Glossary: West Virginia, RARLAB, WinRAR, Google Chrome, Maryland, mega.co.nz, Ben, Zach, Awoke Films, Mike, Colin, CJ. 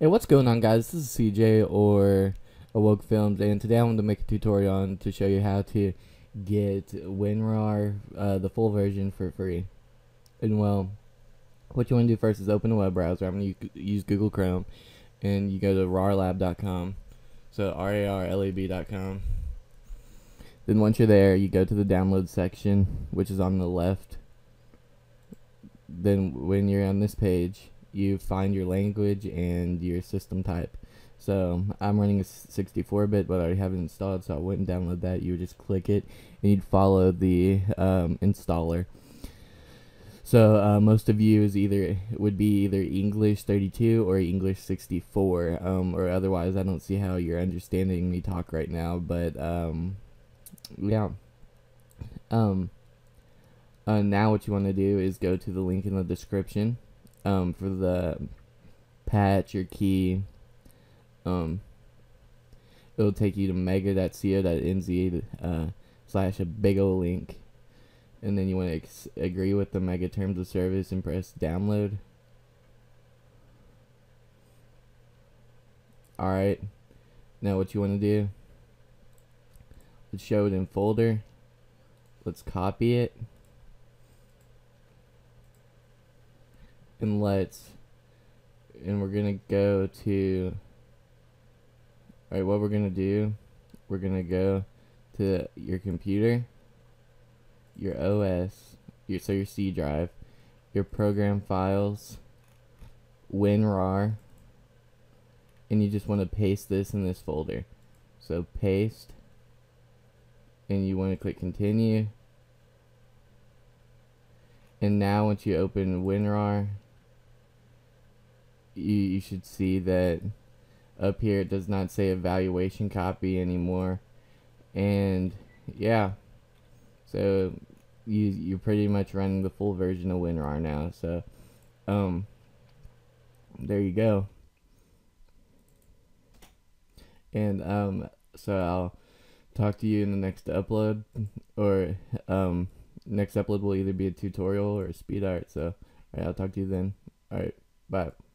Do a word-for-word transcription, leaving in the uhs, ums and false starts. Hey, what's going on, guys? This is C J or Awoke Films, and today I want to make a tutorial on to show you how to get WinRAR, uh, the full version, for free. And well, what you want to do first is open a web browser. I'm going to use Google Chrome, and you go to rarlab dot com, so R A R L A B dot com. Then once you're there, you go to the download section, which is on the left. Then when you're on this page, you find your language and your system type. So I'm running a sixty-four bit, but I already have it installed, so I wouldn't download that. You would just click it and you'd follow the um, installer. So uh, most of you is either would be either English thirty-two or English sixty-four, um, or otherwise I don't see how you're understanding me talk right now. But um, yeah, um, uh, now what you want to do is go to the link in the description. Um, for the patch or key, um, it'll take you to mega dot co dot N Z uh, slash a big ol' link, and then you want to agree with the mega terms of service and press download. Alright, now what you want to do, let's show it in folder, let's copy it, and let's and we're gonna go to alright what we're gonna do we're gonna go to your computer, your O S, your so your C drive, your program files, WinRAR, and you just want to paste this in this folder. So paste, and you want to click continue. And now once you open WinRAR, You, you should see that up here it does not say evaluation copy anymore. And yeah, so you, you're pretty much running the full version of WinRAR now. So um, there you go. And um, so I'll talk to you in the next upload, or um, next upload will either be a tutorial or a speed art. So all right, I'll talk to you then. All right, bye.